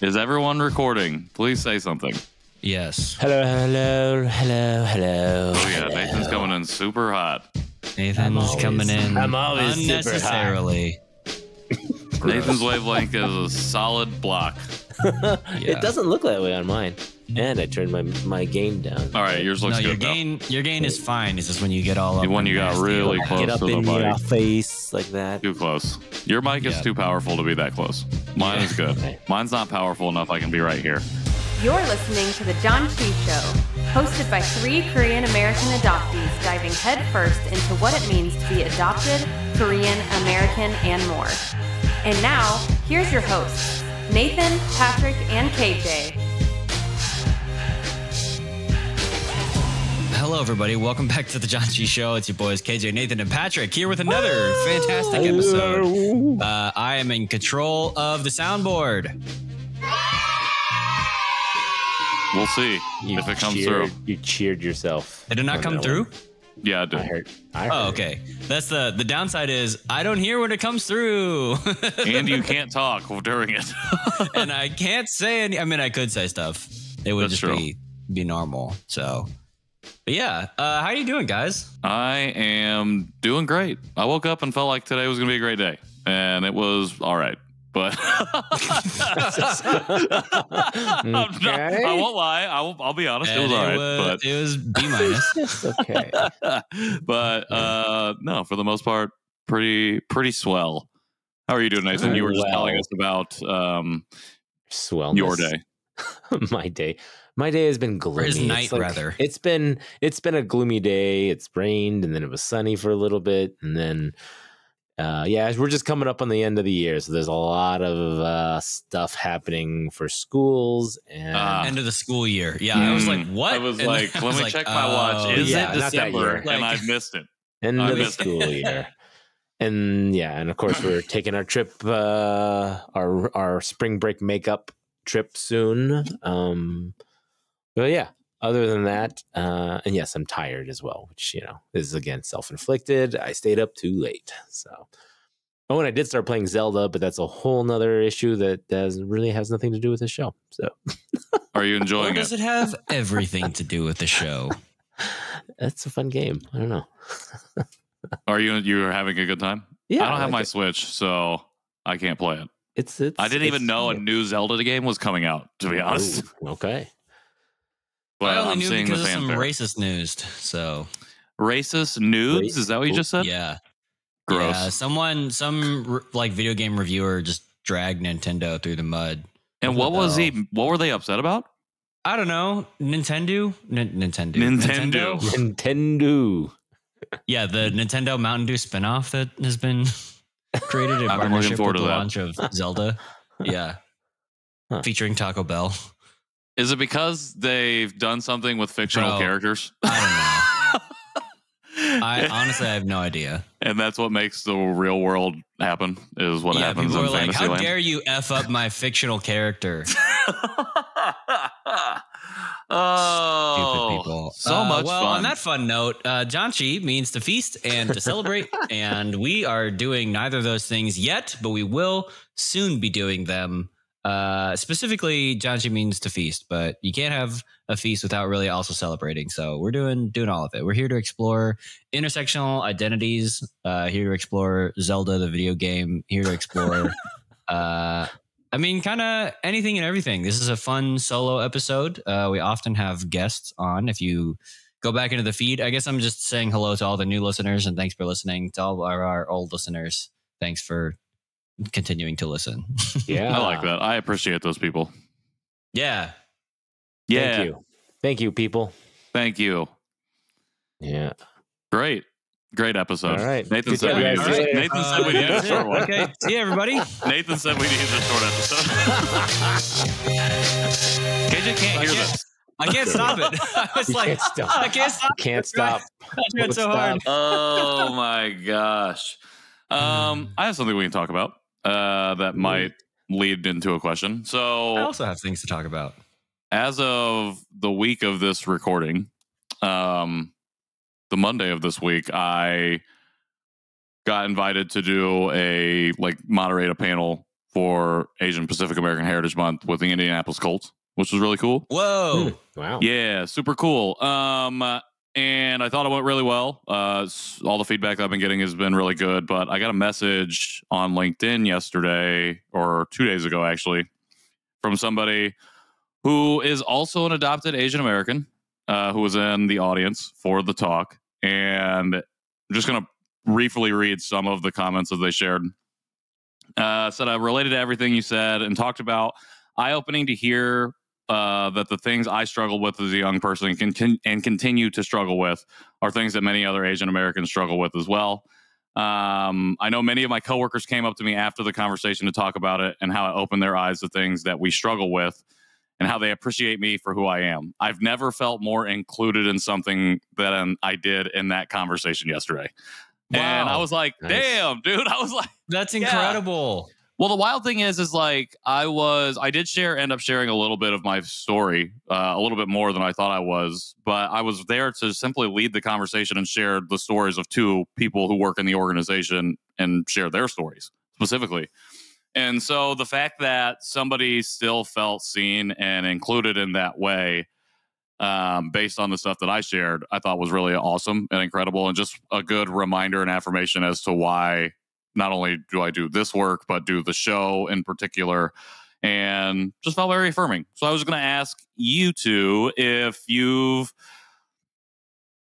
Is everyone recording? Please say something. Yes. Hello, hello, hello, hello. Oh yeah, hello. Nathan's coming in super hot. I'm always unnecessarily super hot. Nathan's wavelength is a solid block. Yeah. It doesn't look that way on mine. And I turned my gain down. All right, yours looks good. Your gain is fine. It's just when you get all up. When you got really close to the mic. Get up in your face like that. Too close. Your mic is too powerful to be that close. Mine is good. Okay. Mine's not powerful enough. I can be right here. You're listening to The Janchi Show, hosted by three Korean-American adoptees diving headfirst into what it means to be adopted, Korean-American, and more. And now, here's your hosts, Nathan, Patrick, and KJ. Hello, everybody. Welcome back to The Janchi Show. It's your boys, KJ, Nathan, and Patrick, here with another fantastic episode. I am in control of the soundboard. We'll see if it comes through. You cheered yourself. Did it not come through? Yeah, it did. I heard. Oh, okay. That's the downside is I don't hear when it comes through. And you can't talk during it. And I can't say any. I mean, I could say stuff. It would just be normal. So, but yeah. How are you doing, guys? I am doing great. I woke up and felt like today was going to be a great day. And it was all right. But I won't lie. I'll be honest. It was all right. But it was B minus. Okay. But no, for the most part, pretty swell. How are you doing, Nathan? You were just telling us about swellness. Your day. My day has been gloomy. Or his night, rather. It's been a gloomy day. It's rained, and then it was sunny for a little bit, and then. Yeah, we're just coming up on the end of the year, so there's a lot of stuff happening for schools and end of the school year. Yeah, I was like, what? I was like, let me check my watch. Is it December? And I missed it. End of the school year. And yeah, and of course we're taking our trip, our spring break makeup trip soon. But yeah. Other than that, and yes, I'm tired as well, which, you know, is, again, self-inflicted. I stayed up too late. So, oh, and I did start playing Zelda, but that's a whole nother issue that really has nothing to do with the show. So, are you enjoying it? Or does it have everything to do with the show? That's a fun game. I don't know. Are you having a good time? Yeah. I don't have my Switch, so I can't play it. I didn't even know a new Zelda game was coming out, to be honest. Ooh, okay. But I only knew because of some racist news. So, racist news? Is that what you just said? Yeah. Gross. Yeah, some like video game reviewer just dragged Nintendo through the mud. And what were they upset about? I don't know. Nintendo. Yeah, the Nintendo Mountain Dew spinoff that has been created in partnership with the launch of Zelda. Yeah. Huh. Featuring Taco Bell. Is it because they've done something with fictional characters? I don't know. I honestly have no idea. And that's what makes the real world happen is what happens in Fantasyland. How dare you F up my fictional character? Oh, stupid people. So much fun. On that fun note, Janchi means to feast and to celebrate. And we are doing neither of those things yet, but we will soon be doing them. Specifically, Janchi means to feast, but you can't have a feast without really also celebrating. So we're doing all of it. We're here to explore intersectional identities, here to explore Zelda, the video game, here to explore, I mean, kind of anything and everything. This is a fun solo episode. We often have guests on. If you go back into the feed, I guess I'm just saying hello to all the new listeners and thanks for listening. To all our old listeners, thanks for continuing to listen. Yeah, I like that. I appreciate those people. Yeah. Thank you, people. Thank you. Yeah. Great episode. All right. Nathan said we needed a short one. Okay. See you, everybody. Nathan said we needed a short episode. KJ can't hear this. I can't stop it. I was like, I can't stop. Can't stop. I tried so hard. Oh my gosh. I have something we can talk about. That might lead into a question. So I also have things to talk about. As of the week of this recording, the Monday of this week, I got invited to moderate a panel for Asian Pacific American Heritage Month with the Indianapolis Colts, which was really cool. Whoa. Wow. Yeah, super cool. And I thought it went really well. All the feedback I've been getting has been really good, but I got a message on LinkedIn yesterday, or 2 days ago, actually, from somebody who is also an adopted Asian American, who was in the audience for the talk. And I'm just going to briefly read some of the comments that they shared. Said, I related to everything you said and talked about eye-opening to hear that the things I struggled with as a young person and continue to struggle with are things that many other Asian Americans struggle with as well. I know many of my coworkers came up to me after the conversation to talk about it and how it opened their eyes to things that we struggle with and how they appreciate me for who I am. I've never felt more included in something than I did in that conversation yesterday. Wow. And I was like, nice. Damn, dude. I was like, that's incredible. Yeah. Well, the wild thing is like, I did end up sharing a little bit of my story, a little bit more than I thought I was, but I was there to simply lead the conversation and share the stories of two people who work in the organization and share their stories specifically. And so the fact that somebody still felt seen and included in that way, based on the stuff that I shared, I thought was really awesome and incredible, and just a good reminder and affirmation as to why not only do I do this work, but do the show in particular, and just felt very affirming. So I was going to ask you two if you've,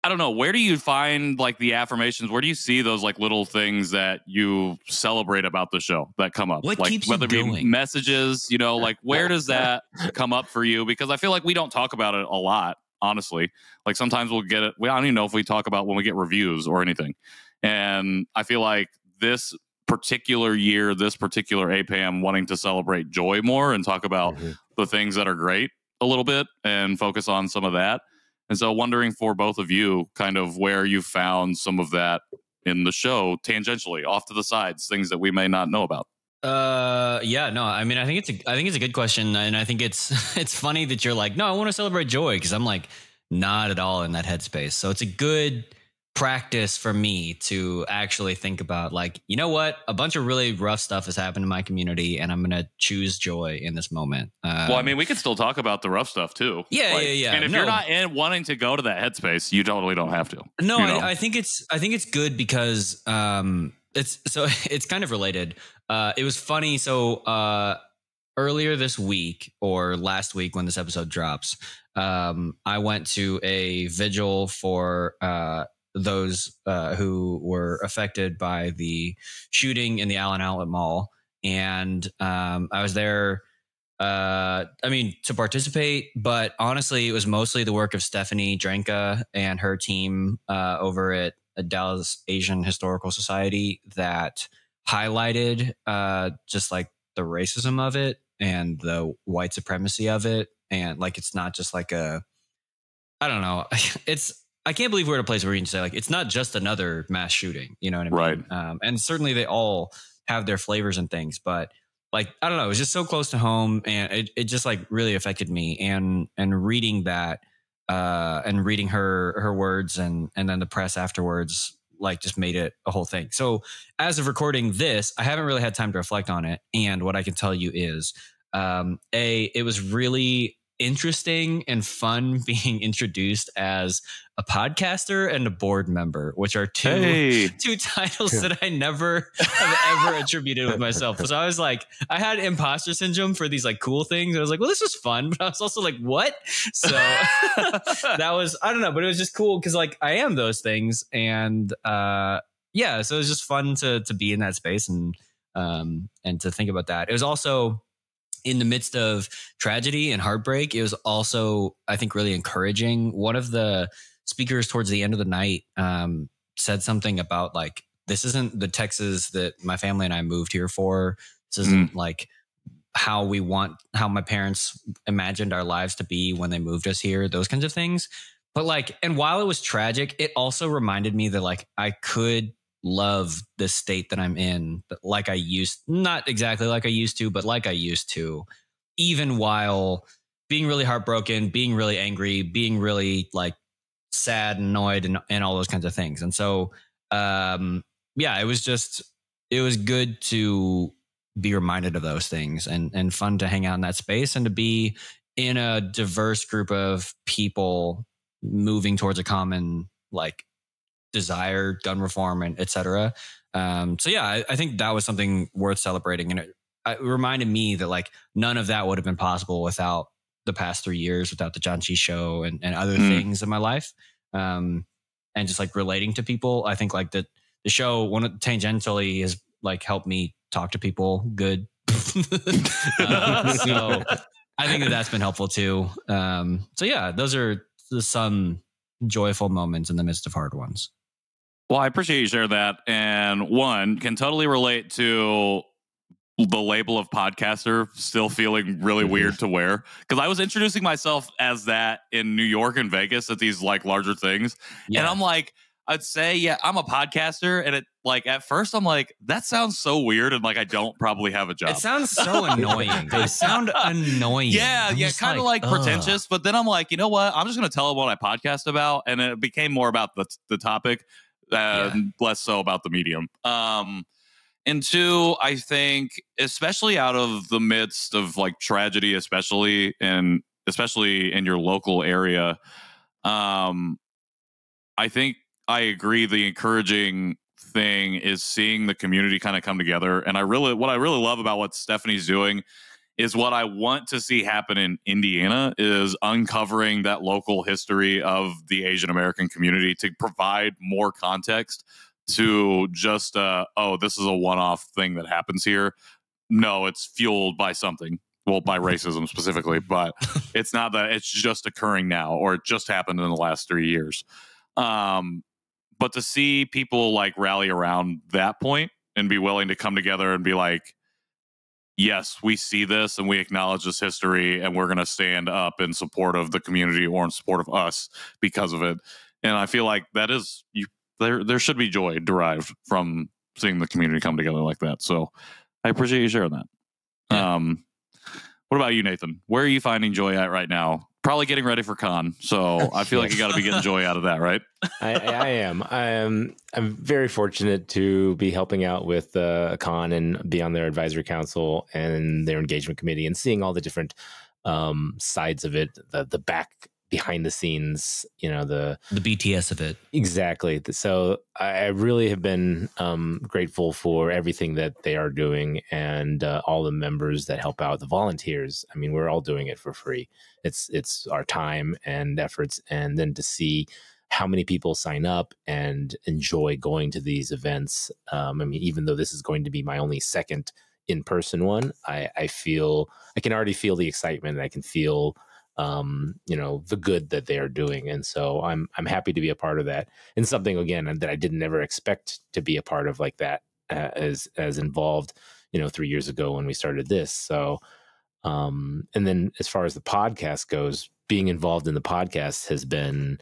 I don't know, where do you find like the affirmations? Where do you see those like little things that you celebrate about the show that come up? What keeps you doing? Messages, you know, like where does that come up for you? Because I feel like we don't talk about it a lot, honestly. Like sometimes we'll get it. I don't even know if we talk about when we get reviews or anything. And I feel like this particular year, this particular APAHM wanting to celebrate joy more and talk about the things that are great a little bit and focus on some of that. And so wondering for both of you kind of where you found some of that in the show tangentially off to the sides, things that we may not know about. Yeah, no, I mean, I think it's a good question. And I think it's funny that you're like, no, I want to celebrate joy, because I'm like, not at all in that headspace. So it's a good practice for me to actually think about like, you know what, a bunch of really rough stuff has happened in my community, and I'm gonna choose joy in this moment. Well, I mean, we could still talk about the rough stuff too. Yeah, like, yeah. And if you're not wanting to go to that headspace, you totally don't have to. No, you know? I think it's good because it's kind of related. It was funny. So earlier this week, or last week when this episode drops, I went to a vigil for those who were affected by the shooting in the Allen outlet mall. And I was there, to participate, but honestly, it was mostly the work of Stephanie Drenka and her team over at Dallas Asian Historical Society that highlighted just like the racism of it and the white supremacy of it. And like, it's not just like I don't know. I can't believe we're at a place where we can say like, it's not just another mass shooting, you know what I mean? Right. And certainly they all have their flavors and things, but like, I don't know, it was just so close to home, and it just like really affected me, and reading that, and reading her words and then the press afterwards, like just made it a whole thing. So as of recording this, I haven't really had time to reflect on it. And what I can tell you is, it was really interesting and fun being introduced as a podcaster and a board member, which are two titles that I never have ever attributed with myself. So I was like, I had imposter syndrome for these like cool things. I was like, well, this was fun, but I was also like, what? So that was, I don't know, but it was just cool because like I am those things, and yeah, so it was just fun to be in that space and to think about that. It was also, in the midst of tragedy and heartbreak, it was also, I think, really encouraging. One of the speakers towards the end of the night said something about like, this isn't the Texas that my family and I moved here for. This isn't like how my parents imagined our lives to be when they moved us here, those kinds of things. But like, and while it was tragic, it also reminded me that like, I could love the state that I'm in, but like I used, not exactly like I used to, but like I used to, even while being really heartbroken, being really angry, being really like sad, annoyed, and all those kinds of things. And so, yeah, it was good to be reminded of those things, and fun to hang out in that space and to be in a diverse group of people moving towards a common like desire, gun reform, and et cetera. So yeah, I think that was something worth celebrating. And it reminded me that like none of that would have been possible without the past 3 years, without the Janchi Show and other things in my life. And just like relating to people. I think like the show tangentially has like helped me talk to people good. So I think that's been helpful too. So yeah, those are some joyful moments in the midst of hard ones. Well, I appreciate you sharing that. And one can totally relate to the label of podcaster still feeling really weird to wear, because I was introducing myself as that in New York and Vegas at these like larger things. Yeah. And I'm like, I'd say, yeah, I'm a podcaster. And it like at first I'm like, that sounds so weird. And like, I don't probably have a job. It sounds so annoying. They sound annoying. Yeah. I'm kind of like pretentious, but then I'm like, you know what? I'm just going to tell them what I podcast about. And it became more about the topic, less so about the medium. And two, I think, especially out of the midst of like tragedy, especially in your local area, I think I agree. The encouraging thing is seeing the community kind of come together. And what I really love about what Stephanie's doing is what I want to see happen in Indiana is uncovering that local history of the Asian American community to provide more context to just, oh, this is a one-off thing that happens here. No, it's fueled by something. Well, by racism specifically, but it's not that it's just occurring now or it just happened in the last 3 years. But to see people like rally around that point and be willing to come together and be like, yes, we see this and we acknowledge this history and we're going to stand up in support of the community or in support of us because of it. And I feel like that is, there should be joy derived from seeing the community come together like that. So I appreciate you sharing that. Yeah. What about you, Nathan? Where are you finding joy at right now? Probably getting ready for con, so I feel like you got to be getting joy out of that, right? I am. I'm very fortunate to be helping out with con and be on their advisory council and their engagement committee and seeing all the different sides of it, the back behind the scenes, you know, the BTS of it. Exactly. So I really have been grateful for everything that they are doing and all the members that help out, the volunteers. I mean, we're all doing it for free. It's our time and efforts. And then to see how many people sign up and enjoy going to these events. I mean, even though this is going to be my only second in-person one, I can already feel the excitement. I can feel you know, the good that they are doing. And so I'm happy to be a part of that, and something again that I didn't ever expect to be a part of like that, as involved, you know, 3 years ago when we started this. So, and then as far as the podcast goes, being involved in the podcast has been,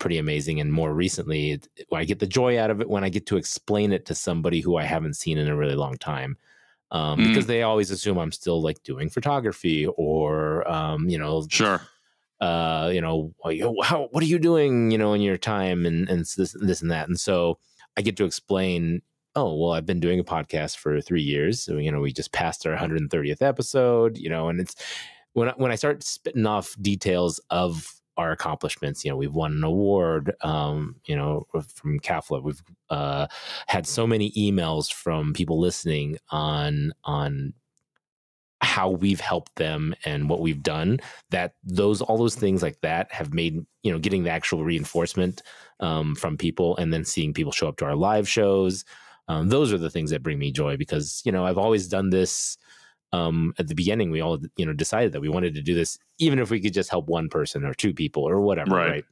pretty amazing. And more recently, I get the joy out of it when I get to explain it to somebody who I haven't seen in a really long time. Because they always assume I'm still like doing photography or, you know, sure. You know, what are you doing, you know, in your time and this and that. And so I get to explain, oh, well, I've been doing a podcast for 3 years. So, you know, we just passed our 130th episode, you know, and it's when I start spitting off details of our accomplishments, you know, we've won an award, you know, from KAFLA. We've had so many emails from people listening on how we've helped them and what we've done, that all those things like that have made, you know, getting the actual reinforcement from people, and then seeing people show up to our live shows. Those are the things that bring me joy, because, you know, I've always done this. At the beginning, we all, you know, decided that we wanted to do this, even if we could just help one person or two people or whatever, right?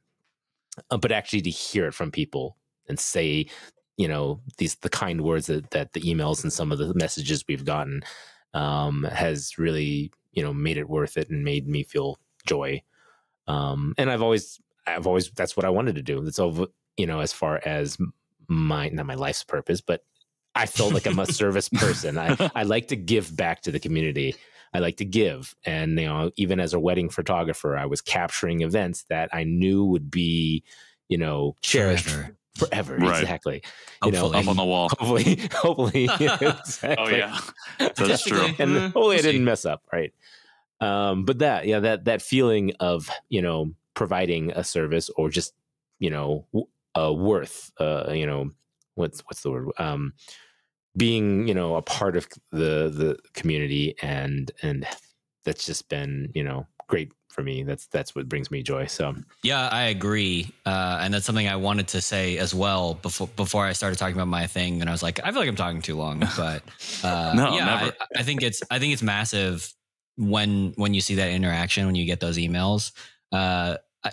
But actually to hear it from people and say, you know, the kind words that the emails and some of the messages we've gotten has really, you know, made it worth it and made me feel joy. And I've always, that's what I wanted to do. That's all, you know, as far as not my life's purpose, but I feel like I'm a service person. I like to give back to the community. I like to give. And, you know, even as a wedding photographer, I was capturing events that I knew would be, you know, cherished forever. Right. Exactly. Hopefully. You know, up on the wall. Hopefully. Exactly. Oh yeah, that's true. And hopefully I didn't mess up. Right. But that feeling of, you know, providing a service or just, you know, worth, you know, what's the word? Being, you know, a part of the community, and that's just been, you know, great for me. That's what brings me joy. So yeah, I agree. And that's something I wanted to say as well before I started talking about my thing. And I was like, I feel like I'm talking too long, but no, yeah, never. I think it's massive when you see that interaction, when you get those emails.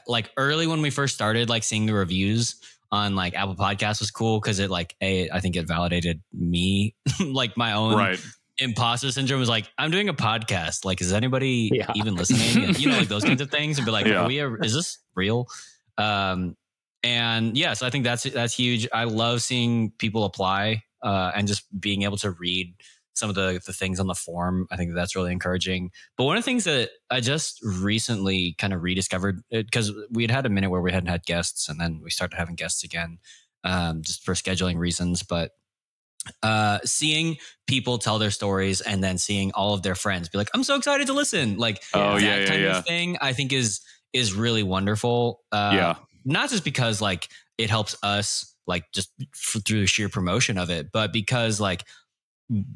Like early when we first started, like seeing the reviews on like Apple Podcasts was cool because it like I think it validated me, like my own imposter syndrome was like, I'm doing a podcast. Like, is anybody even listening? And, you know, like those kinds of things, and be like, is this real? And yeah, so I think that's huge. I love seeing people apply and just being able to read some of the things on the form. I think that's really encouraging. But one of the things that I just recently kind of rediscovered, because we had a minute where we hadn't had guests, and then we started having guests again, just for scheduling reasons. But seeing people tell their stories and then seeing all of their friends be like, I'm so excited to listen. Like, that kind of thing, I think is really wonderful. Not just because like it helps us like just through the sheer promotion of it, but because like,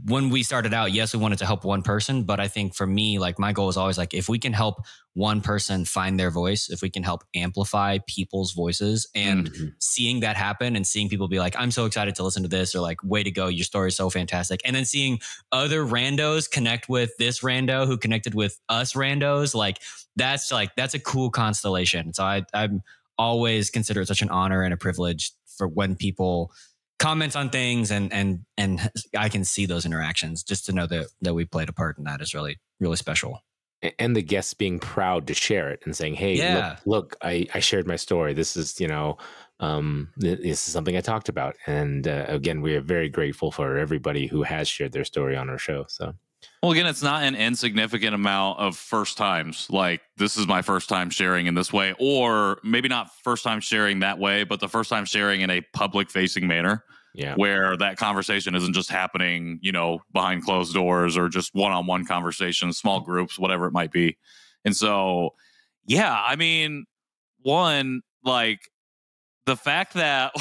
when we started out, yes, we wanted to help one person, but I think for me, like my goal is always like, if we can help one person find their voice, if we can help amplify people's voices, and seeing that happen and seeing people be like, I'm so excited to listen to this, or like, way to go, your story is so fantastic. And then seeing other randos connect with this rando who connected with us randos, like, that's a cool constellation. So I'm always consider it such an honor and a privilege for when people comments on things, and I can see those interactions. Just to know that we played a part in that is really, really special. And the guests being proud to share it and saying, hey, look, I shared my story. This is, you know, this is something I talked about. And again, we are very grateful for everybody who has shared their story on our show. So, well, again, it's not an insignificant amount of first times. Like, this is my first time sharing in this way, or maybe not first time sharing that way, but the first time sharing in a public facing manner where that conversation isn't just happening, you know, behind closed doors or just one-on-one conversations, small groups, whatever it might be. And so, yeah, I mean, one, like the fact that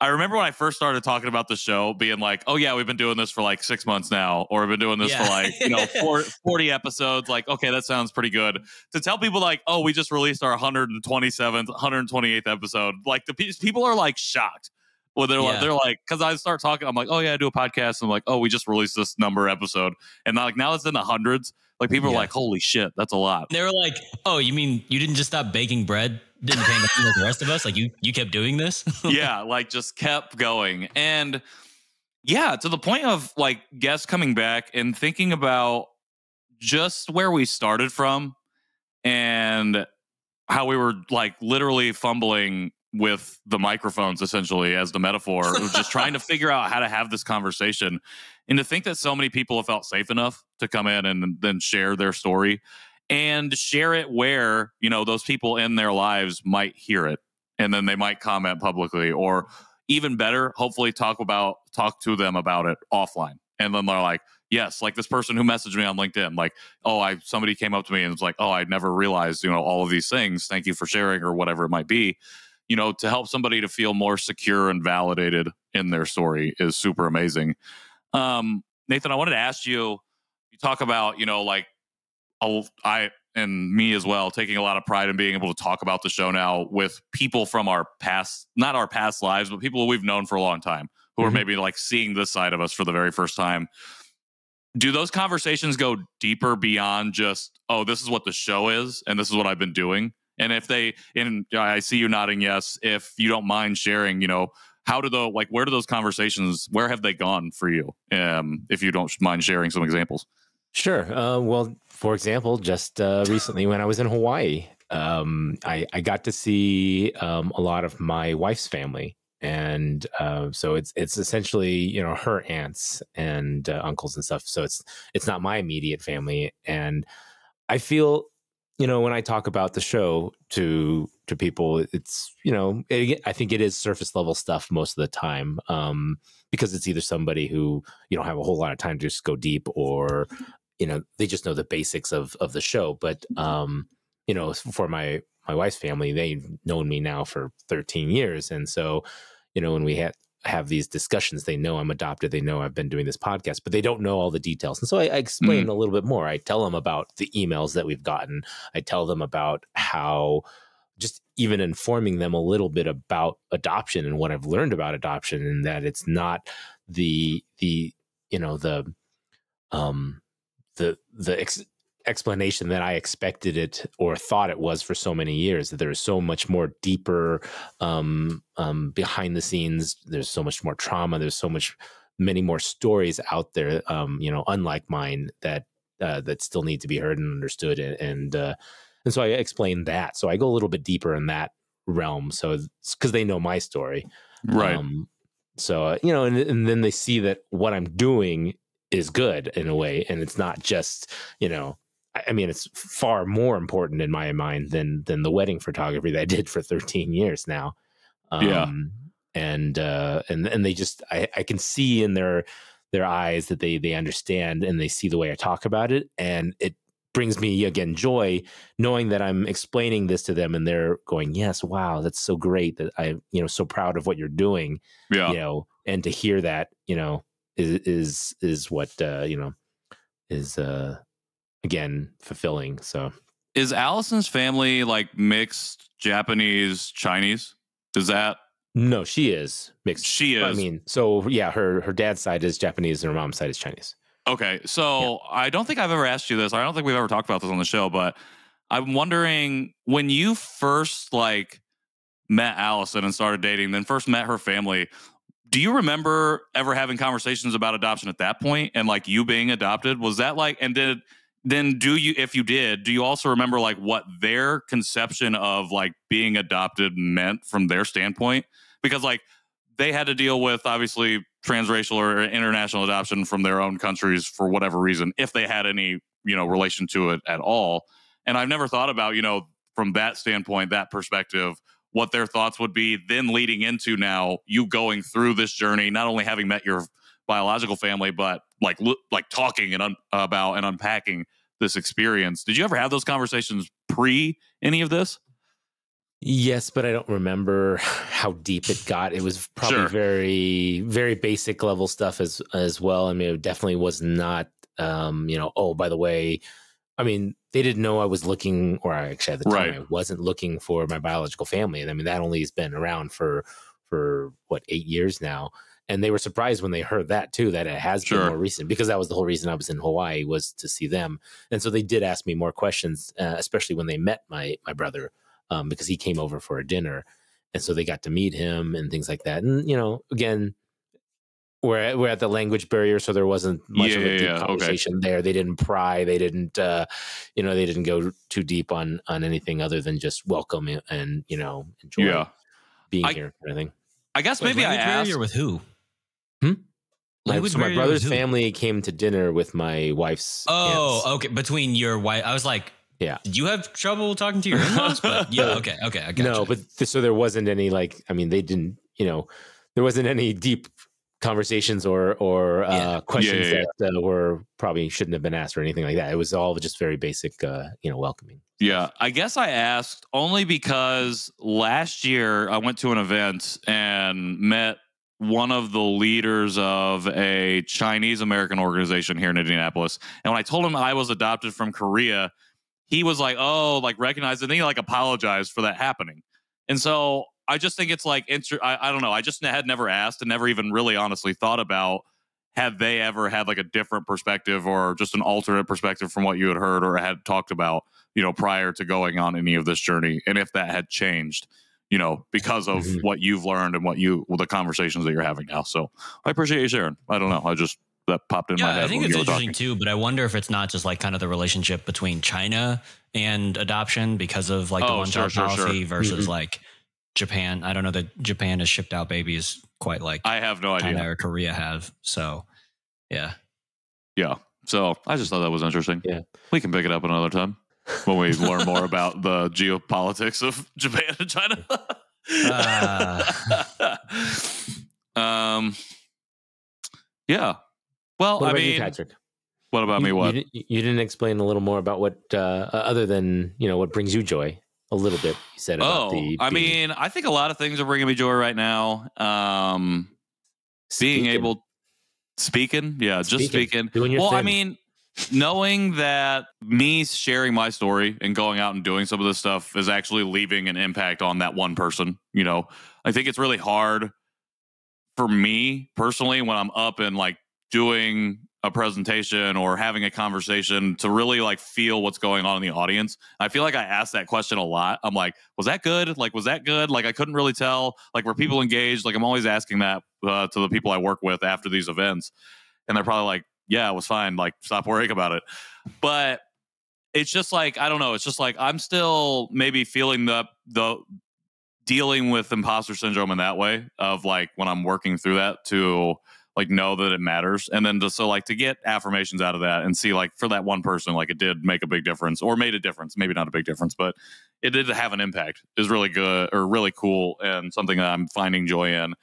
I remember when I first started talking about the show being like, oh yeah, we've been doing this for like 6 months now, or we've been doing this for like, you know, 40 episodes. Like, okay, that sounds pretty good. To tell people like, oh, we just released our 127th, 128th episode. Like people are like shocked. Well, they're like, because I start talking, I'm like, oh yeah, I do a podcast. I'm like, oh, we just released this number episode. And like now it's in the hundreds. Like people are like, holy shit, that's a lot. They were like, oh, you mean you didn't just stop baking bread? Didn't pay attention to the rest of us? Like you kept doing this? Yeah, like just kept going. And yeah, to the point of like guests coming back and thinking about just where we started from and how we were like literally fumbling with the microphones, essentially, as the metaphor, just trying to figure out how to have this conversation. And to think that so many people have felt safe enough to come in and then share their story, and share it where, you know, those people in their lives might hear it, and then they might comment publicly, or even better, hopefully talk to them about it offline. And then they're like, yes, like this person who messaged me on LinkedIn, like, oh, somebody came up to me and was like, oh, I never realized, you know, all of these things. Thank you for sharing, or whatever it might be. You know, to help somebody to feel more secure and validated in their story is super amazing. Nathan, I wanted to ask you, you talk about, you know, like, I and me as well, taking a lot of pride in being able to talk about the show now with people from our past, not our past lives, but people we've known for a long time who are maybe like seeing this side of us for the very first time. Do those conversations go deeper beyond just, oh, this is what the show is and this is what I've been doing? And if they, and I see you nodding yes, if you don't mind sharing, you know, how do the, like, where do those conversations, where have they gone for you? If you don't mind sharing some examples. Sure. Well, for example, just recently when I was in Hawaii, I got to see a lot of my wife's family. And so it's essentially, you know, her aunts and uncles and stuff. So it's not my immediate family. And I feel you know, when I talk about the show to people, it's, you know, I think it is surface level stuff most of the time, because it's either somebody who, you don't have a whole lot of time to just go deep, or, you know, they just know the basics of the show. But, you know, for my wife's family, they've known me now for 13 years. And so, you know, when we have these discussions, they know I'm adopted, they know I've been doing this podcast, but they don't know all the details. And so I explain a little bit more. I tell them about the emails that we've gotten. I tell them about how, just even informing them a little bit about adoption and what I've learned about adoption, and that it's not the you know, the explanation that I expected it or thought it was for so many years, that there is so much more deeper behind the scenes. There's so much more trauma. There's so many more stories out there, you know, unlike mine, that that still need to be heard and understood. And so I explained that. So I go a little bit deeper in that realm. So because they know my story. Right. So, you know, and then they see that what I'm doing is good in a way. And it's not just, you know, I mean, it's far more important in my mind than the wedding photography that I did for 13 years now. Yeah. And they just, I can see in their eyes that they understand, and they see the way I talk about it. And it brings me, again, joy knowing that I'm explaining this to them, and they're going, yes, wow, that's so great, that I'm, you know, so proud of what you're doing. Yeah. You know, and to hear that, you know, is what, you know, is, again, fulfilling. So is Allison's family like mixed Japanese Chinese? Is that? No, she is mixed. She is. I mean, so yeah, her dad's side is Japanese and her mom's side is Chinese. Okay. So yeah. I don't think I've ever asked you this. I don't think we've ever talked about this on the show, but I'm wondering, when you first like met Allison and started dating, then first met her family, do you remember ever having conversations about adoption at that point, and like you being adopted? Was that like, and did, then do you, if you did, do you also remember like what their conception of like being adopted meant from their standpoint? Because like they had to deal with obviously transracial or international adoption from their own countries for whatever reason, if they had any, you know, relation to it at all. And I've never thought about, you know, from that standpoint, that perspective, what their thoughts would be then leading into now you going through this journey, not only having met your biological family, but like talking and about and unpacking this experience. Did you ever have those conversations pre any of this? Yes, but I don't remember how deep it got. It was probably sure. Very, very basic level stuff as well. I mean, it definitely was not, you know, oh, by the way, I mean, they didn't know I was looking, or actually at the time, right, I wasn't looking for my biological family. And I mean, that only has been around for what, 8 years now. And they were surprised when they heard that too, that it has sure. been more recent, because that was the whole reason I was in Hawaii, was to see them. And so they did ask me more questions, especially when they met my brother, because he came over for a dinner. And so they got to meet him and things like that. And, you know, again, we're at the language barrier, so there wasn't much of a deep conversation there. They didn't pry. They didn't, you know, they didn't go too deep on anything other than just welcome and, you know, enjoy being here kind of thing. I guess maybe I asked. With who? Hmm? So my brother's family came to dinner with my wife's aunts. Okay. Between your wife. I was like, yeah. Did you have trouble talking to your in-laws? But yeah, okay. I got you. No, but so there wasn't any, like, I mean, they didn't, you know, there wasn't any deep conversations or questions that were probably shouldn't have been asked or anything like that. It was all just very basic, you know, welcoming. Yeah. I guess I asked only because last year I went to an event and met one of the leaders of a Chinese American organization here in Indianapolis. And when I told him I was adopted from Korea, he was like, oh, like recognized. And then he like apologized for that happening. And so I just think it's like, I don't know. I just had never asked and never even really honestly thought about, had they ever had like a different perspective or just an alternate perspective from what you had heard or had talked about, you know, prior to going on any of this journey. And if that had changed, you know, because of what you've learned and the conversations that you're having now. So I appreciate you sharing. I don't know. I just, that popped in my head. I think it's interesting too, but I wonder if it's not just like kind of the relationship between China and adoption because of like the one-child policy versus like Japan. I don't know that Japan has shipped out babies quite like I have no idea. China or Korea have. So yeah. Yeah. So I just thought that was interesting. Yeah. We can pick it up another time. when we learn more about the geopolitics of Japan and China. Yeah. Well, I mean, you, Patrick? What about me? What? You didn't explain a little more about what, other than, you know, what brings you joy a little bit. You said about I mean, I think a lot of things are bringing me joy right now. Being able speaking. Doing your thing. I mean, knowing that me sharing my story and going out and doing some of this stuff is actually leaving an impact on that one person. You know, I think it's really hard for me personally when I'm up and like doing a presentation or having a conversation to really like feel what's going on in the audience. I feel like I asked that question a lot. I'm like, was that good? Like, was that good? Like, I couldn't really tell. Like, were people engaged? Like, I'm always asking that to the people I work with after these events. And they're probably like, yeah, it was fine. Like, stop worrying about it. But it's just like, I don't know. It's just like, I'm still maybe feeling the dealing with imposter syndrome in that way of like, when I'm working through that to like, know that it matters. And then just so like to get affirmations out of that and see like for that one person, like it did make a big difference or made a difference, maybe not a big difference, but it did have an impact is really good or really cool. And something that I'm finding joy in.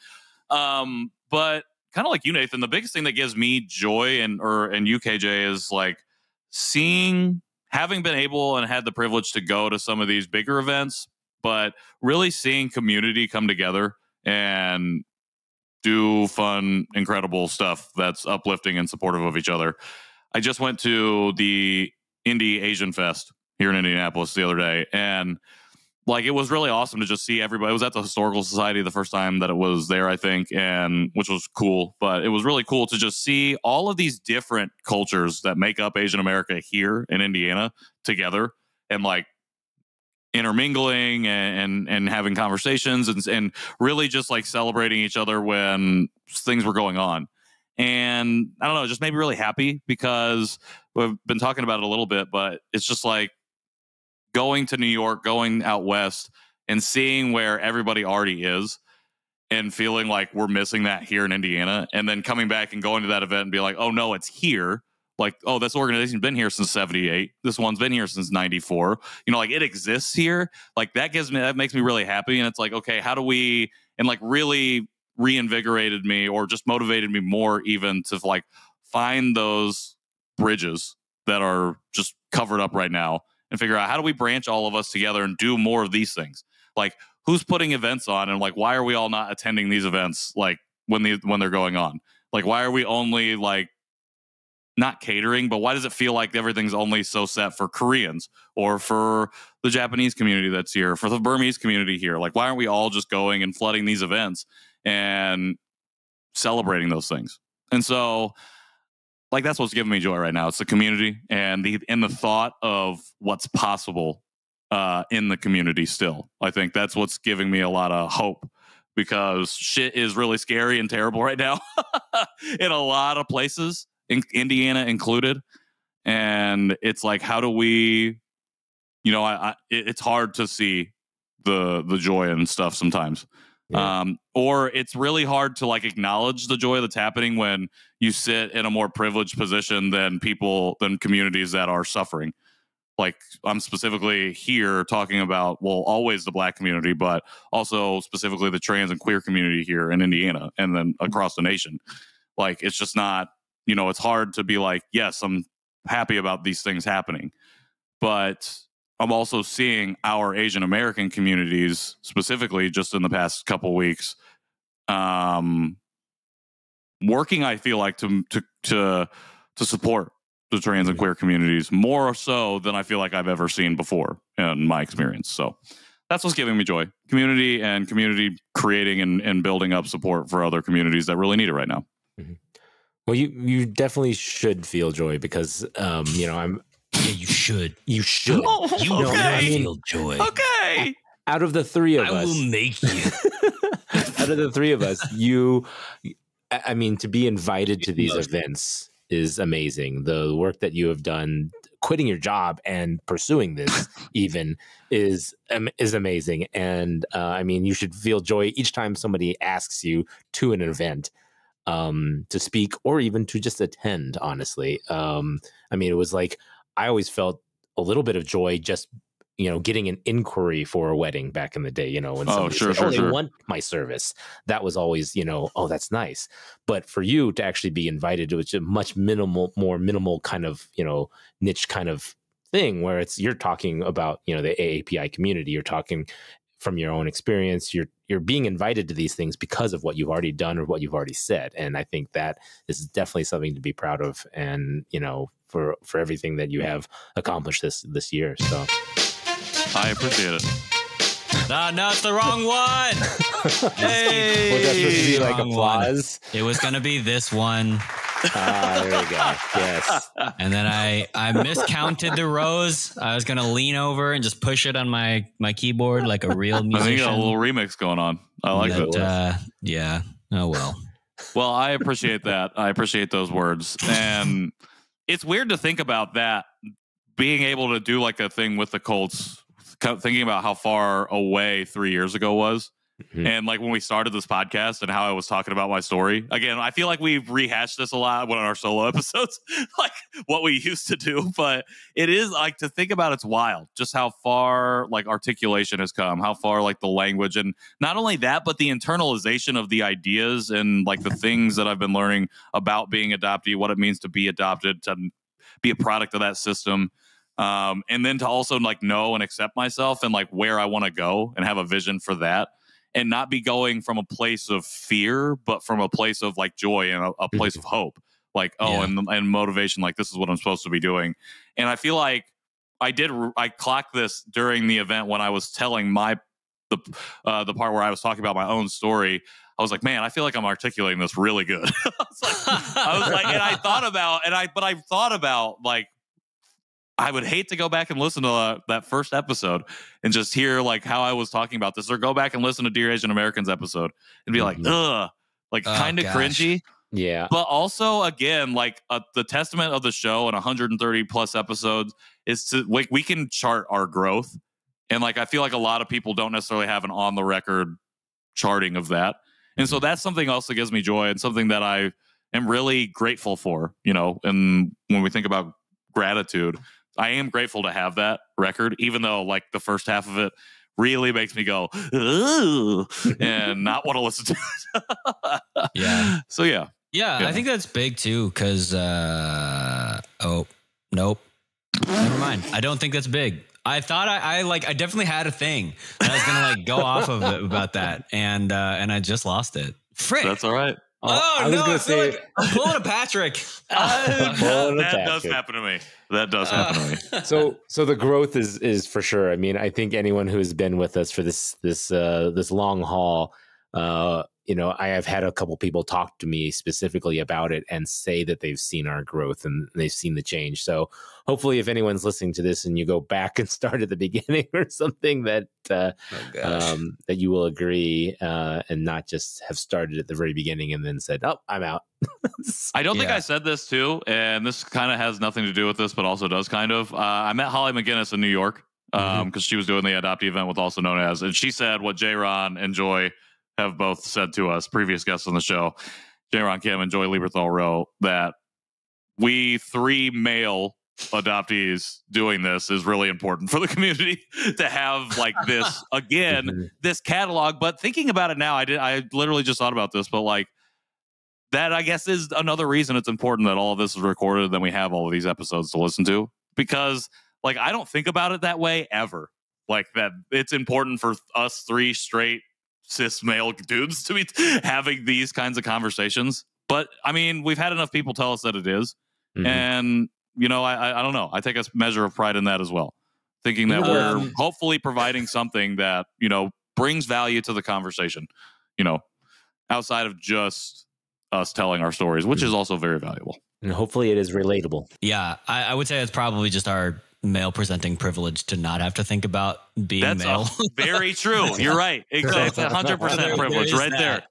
But kind of like you, Nathan, the biggest thing that gives me joy and UKJ is like seeing, having been able and had the privilege to go to some of these bigger events, but really seeing community come together and do fun, incredible stuff that's uplifting and supportive of each other. I just went to the Indie Asian Fest here in Indianapolis the other day, and like, it was really awesome to just see everybody. It was at the Historical Society the first time that it was there, I think, and which was cool. But it was really cool to just see all of these different cultures that make up Asian America here in Indiana together and like intermingling and having conversations and really just like celebrating each other when things were going on. And I don't know, it just made me really happy because we've been talking about it a little bit, but it's just like, going to New York, going out west, and seeing where everybody already is and feeling like we're missing that here in Indiana. And then coming back and going to that event and be like, oh, no, it's here. Like, oh, this organization's been here since 78. This one's been here since 94. You know, like it exists here. Like that makes me really happy. And it's like, okay, how do we, and like really reinvigorated me or just motivated me more even to like find those bridges that are just covered up right now. And figure out how do we branch all of us together and do more of these things? Like who's putting events on and like, why are we all not attending these events? Like when they're going on, like, why are we only like not catering, but why does it feel like everything's only so set for Koreans or for the Japanese community that's here, for the Burmese community here? Like, why aren't we all just going and flooding these events and celebrating those things? And so like that's what's giving me joy right now. It's the community and the thought of what's possible in the community still. I think that's what's giving me a lot of hope because shit is really scary and terrible right now in a lot of places, in Indiana included. And it's like, how do we, you know, it's hard to see the joy and stuff sometimes. Yeah. Or it's really hard to like acknowledge the joy that's happening when you sit in a more privileged position than communities that are suffering. Like I'm specifically here talking about, well, always the Black community, but also specifically the trans and queer community here in Indiana and then across the nation. Like, it's just not, you know, it's hard to be like, yes, I'm happy about these things happening, but I'm also seeing our Asian American communities specifically just in the past couple of weeks working, I feel like, to support the trans and queer communities more so than I feel like I've ever seen before in my experience. So that's what's giving me joy, community and community creating and building up support for other communities that really need it right now. Mm-hmm. Well, you definitely should feel joy because, you know, yeah, you should. You should. Oh, you know, okay. Feel joy. Okay. Out of the three of us. I will make you. Out of the three of us, I mean, to be invited to these events is amazing. The work that you have done, quitting your job and pursuing this even is amazing. And I mean, you should feel joy each time somebody asks you to an event. To speak or even to just attend, honestly. I mean, it was like, I always felt a little bit of joy just, you know, getting an inquiry for a wedding back in the day, you know, when somebody said, oh, they want my service. That was always, you know, oh, that's nice. But for you to actually be invited to a much more minimal kind of, you know, niche kind of thing where it's, you're talking about, you know, the AAPI community, you're talking from your own experience, you're being invited to these things because of what you've already done or what you've already said. And I think that is definitely something to be proud of. And, you know, for everything that you have accomplished this year. So I appreciate it. No, it's the wrong one. Hey. Was that supposed to be like applause? It was going to be this one. Ah, there we go. Yes. And then I miscounted the rows. I was going to lean over and just push it on my keyboard like a real musician. I think you got a little remix going on. I like that. Yeah. Oh, well. Well, I appreciate that. I appreciate those words. And it's weird to think about that, being able to do like a thing with the Colts, thinking about how far away 3 years ago was. Mm-hmm. And like when we started this podcast and how I was talking about my story again, I feel like we've rehashed this a lot on our solo episodes, like what we used to do, but it is like to think about, it's wild just how far like articulation has come, how far like the language, and not only that, but the internalization of the ideas and like the things that I've been learning about being adoptee, what it means to be adopted, to be a product of that system. And then to also like know and accept myself and like where I want to go and have a vision for that, and not be going from a place of fear, but from a place of like joy and a place of hope, like, oh, yeah. and motivation, like this is what I'm supposed to be doing. And I feel like I clocked this during the event when I was telling the part where I was talking about my own story. I was like, man, I feel like I'm articulating this really good. I thought about like, I would hate to go back and listen to that first episode and just hear like how I was talking about this, or go back and listen to Dear Asian Americans episode and be like, ugh, like kind of cringy. Yeah. But also again, like the testament of the show and 130 plus episodes is to like, we can chart our growth. And like, I feel like a lot of people don't necessarily have an on the record charting of that. And so that's something else that gives me joy and something that I am really grateful for, you know, and when we think about gratitude, I am grateful to have that record, even though like the first half of it really makes me go, ooh, and not want to listen to it. Yeah. So, yeah. Yeah. I think that's big too. Cause, oh, nope. Never mind. I don't think that's big. I thought I definitely had a thing that I was going to like go off of it about that. And I just lost it. Frick. That's all right. Oh, I was going to say, like, I'm pulling a Patrick. That does happen to me. That does happen to me. So the growth is for sure. I mean, I think anyone who has been with us for this long haul, you know, I have had a couple people talk to me specifically about it and say that they've seen our growth and they've seen the change. So hopefully if anyone's listening to this and you go back and start at the beginning or something, that that you will agree and not just have started at the very beginning and then said, oh, I'm out. I don't think I said this too, and this kind of has nothing to do with this, but also does kind of. I met Holly McGinnis in New York because she was doing the adoptee event with Also Known As, and she said what J-Ron and Joy have both said to us, previous guests on the show, J-Ron Kim and Joy Lieberthal Rowe, that we three male adoptees doing this is really important for the community to have like this, again, this catalog. But thinking about it now, I literally just thought about this, but like that, I guess, is another reason it's important that all of this is recorded and then we have all of these episodes to listen to, because like, I don't think about it that way ever. Like that it's important for us three straight cis male dudes to be having these kinds of conversations. But I mean, we've had enough people tell us that it is. And, you know, I don't know. I take a measure of pride in that as well. Thinking that we're hopefully providing something that, you know, brings value to the conversation, you know, outside of just us telling our stories, which is also very valuable. And hopefully it is relatable. Yeah. I would say it's probably just our male presenting privilege to not have to think about being male. Very true. You're right. Exactly. 100% privilege right there.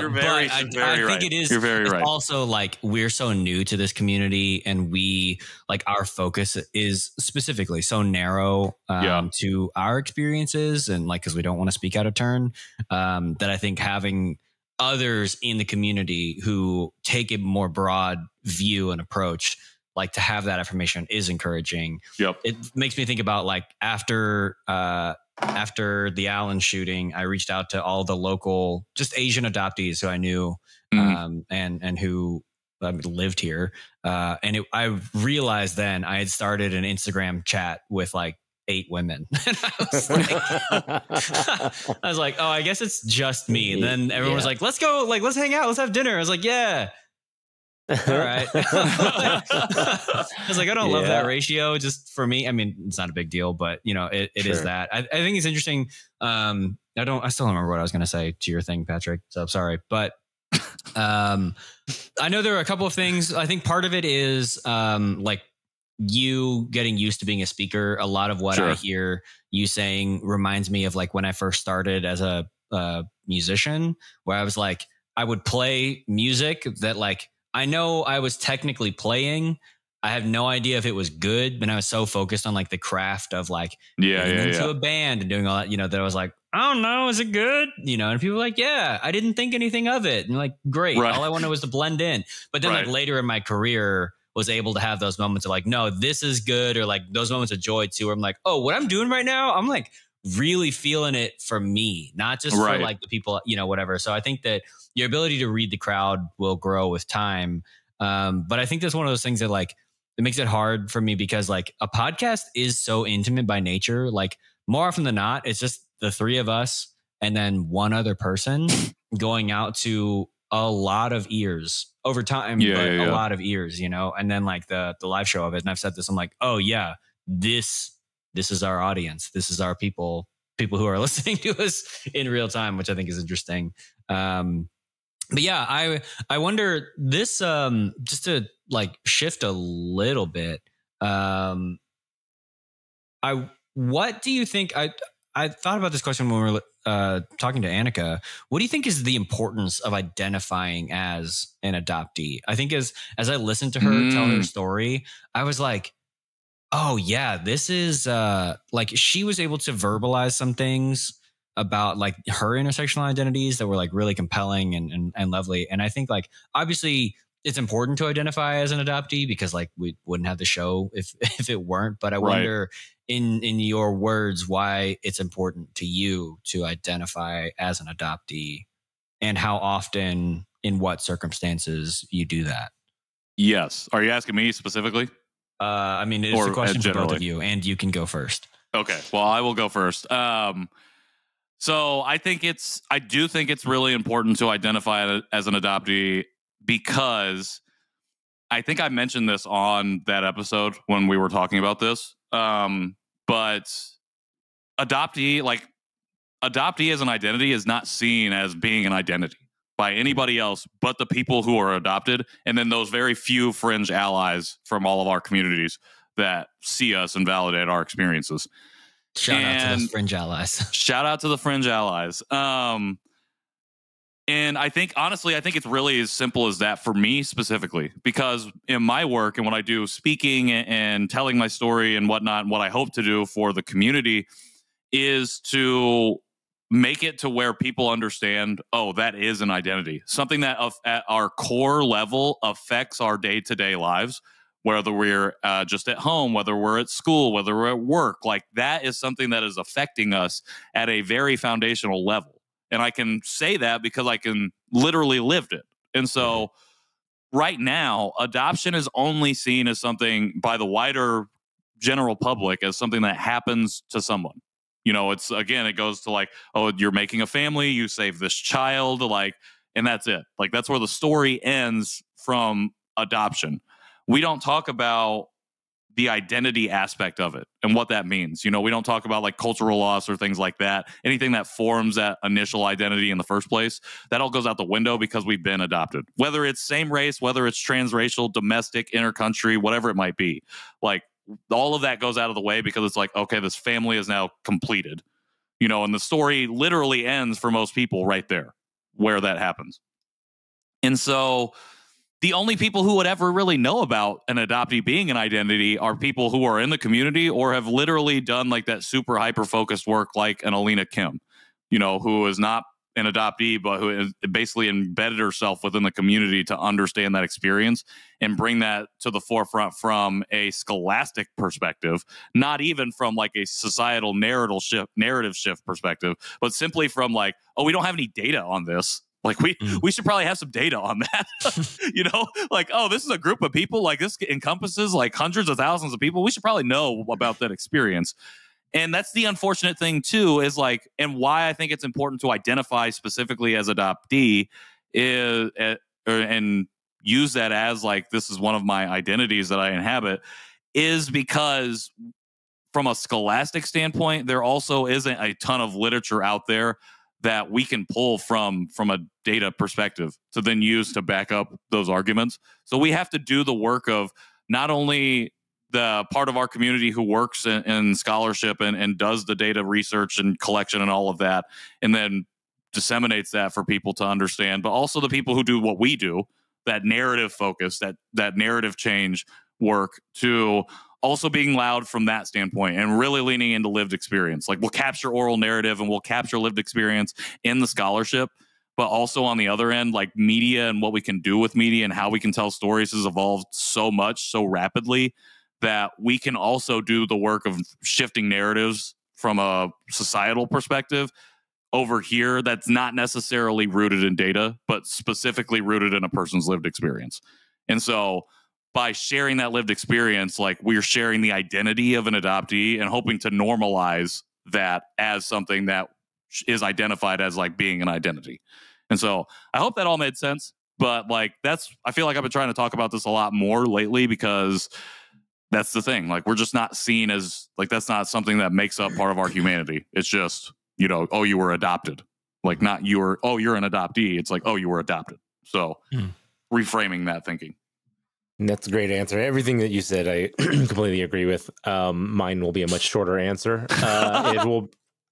You're very right. I think it is. You're very right. Also, like, we're so new to this community, and we like our focus is specifically so narrow to our experiences, and like, because we don't want to speak out of turn, that I think having others in the community who take a more broad view and approach like to have that affirmation is encouraging. Yep. It makes me think about like after the Allen shooting, I reached out to all the local just Asian adoptees who I knew, and who lived here. I realized then I had started an Instagram chat with like 8 women. And I was like, oh, I guess it's just me. And then everyone was like, let's go, like, let's hang out. Let's have dinner. I was like, yeah. All right. I was like, I don't love that ratio just for me. I mean, it's not a big deal, but you know, it is that. I think it's interesting. I still don't remember what I was going to say to your thing, Patrick. So I'm sorry, but I know there are a couple of things. I think part of it is like you getting used to being a speaker. A lot of what I hear you saying reminds me of like when I first started as a musician, where I was like, I would play music that like, I know I was technically playing. I have no idea if it was good, but I was so focused on like the craft of like into a band and doing all that, you know, that I was like, I don't know, is it good? You know, and people were like, yeah, I didn't think anything of it. And like, great. Right. All I wanted was to blend in. But then like later in my career was able to have those moments of like, no, this is good. Or like those moments of joy too, where I'm like, oh, what I'm doing right now, I'm like really feeling it for me, not just for like the people, you know, whatever. So I think that your ability to read the crowd will grow with time. But I think that's one of those things that like, it makes it hard for me because like a podcast is so intimate by nature. Like more often than not, it's just the 3 of us and then one other person going out to a lot of ears over time, a lot of ears, you know, and then like the live show of it. And I've said this, I'm like, oh yeah, this is our audience. This is our people who are listening to us in real time, which I think is interesting. But yeah, I wonder this, just to like shift a little bit. What do you think? I thought about this question when we were talking to Annika. What do you think is the importance of identifying as an adoptee? I think as I listened to her tell her story, I was like, oh yeah, this is like she was able to verbalize some things about like her intersectional identities that were like really compelling and lovely. And I think like, obviously it's important to identify as an adoptee because like we wouldn't have the show if it weren't, but I wonder in your words, why it's important to you to identify as an adoptee and how often, in what circumstances you do that. Yes. Are you asking me specifically? I mean, it's a question for both of you, and you can go first. Okay. Well, I will go first. So I do think it's really important to identify as an adoptee because I think I mentioned this on that episode when we were talking about this. But adoptee as an identity is not seen as being an identity by anybody else but the people who are adopted. And then those very few fringe allies from all of our communities that see us and validate our experiences. Shout out to the fringe allies. Shout out to the fringe allies. And I think, honestly, I think it's really as simple as that for me specifically, because in my work and what I do speaking and telling my story and whatnot, and what I hope to do for the community is to make it to where people understand, oh, that is an identity, something that at our core level affects our day-to-day lives. Whether we're just at home, whether we're at school, whether we're at work, like that is something that is affecting us at a very foundational level. And I can say that because I can literally lived it. And so right now, adoption is only seen as something by the wider general public as something that happens to someone. You know, it's again, it goes to like, oh, you're making a family, you save this child, like, and that's it. Like that's where the story ends from adoption. We don't talk about the identity aspect of it and what that means. You know, we don't talk about like cultural loss or things like that, anything that forms that initial identity in the first place. That all goes out the window because we've been adopted, whether it's same race, whether it's transracial, domestic, intercountry, whatever it might be. Like all of that goes out of the way because it's like, okay, this family is now completed, you know, and the story literally ends for most people right there where that happens. And so the only people who would ever really know about an adoptee being an identity are people who are in the community or have literally done like that super hyper-focused work like an Alina Kim, you know, who is not an adoptee, but who has basically embedded herself within the community to understand that experience and bring that to the forefront from a scholastic perspective, not even from like a societal narrative shift perspective, but simply from like, oh, we don't have any data on this. Like we should probably have some data on that, you know, like, oh, this is a group of people, like this encompasses like hundreds of thousands of people. We should probably know about that experience. And that's the unfortunate thing too, is like, and why I think it's important to identify specifically as adoptee is, and use that as like, this is one of my identities that I inhabit, is because from a scholastic standpoint, there also isn't a ton of literature out there that we can pull from a data perspective to then use to back up those arguments. So we have to do the work of not only the part of our community who works in scholarship and does the data research and collection and all of that, and then disseminates that for people to understand, but also the people who do what we do, that narrative focus, that narrative change work, to also being loud from that standpoint and really leaning into lived experience. Like we'll capture oral narrative and we'll capture lived experience in the scholarship, but also on the other end, like media and what we can do with media and how we can tell stories has evolved so much, so rapidly, that we can also do the work of shifting narratives from a societal perspective over here that's not necessarily rooted in data, but specifically rooted in a person's lived experience. And so by sharing that lived experience, like we're sharing the identity of an adoptee and hoping to normalize that as something that is identified as like being an identity. And so I hope that all made sense, but like I feel like I've been trying to talk about this a lot more lately because that's the thing. Like we're just not seen as like, that's not something that makes up part of our humanity. It's just, you know, oh, you were adopted. Like not you were, oh, you're an adoptee. It's like, oh, you were adopted. So reframing that thinking. That's a great answer. Everything that you said, I completely agree with. Mine will be a much shorter answer.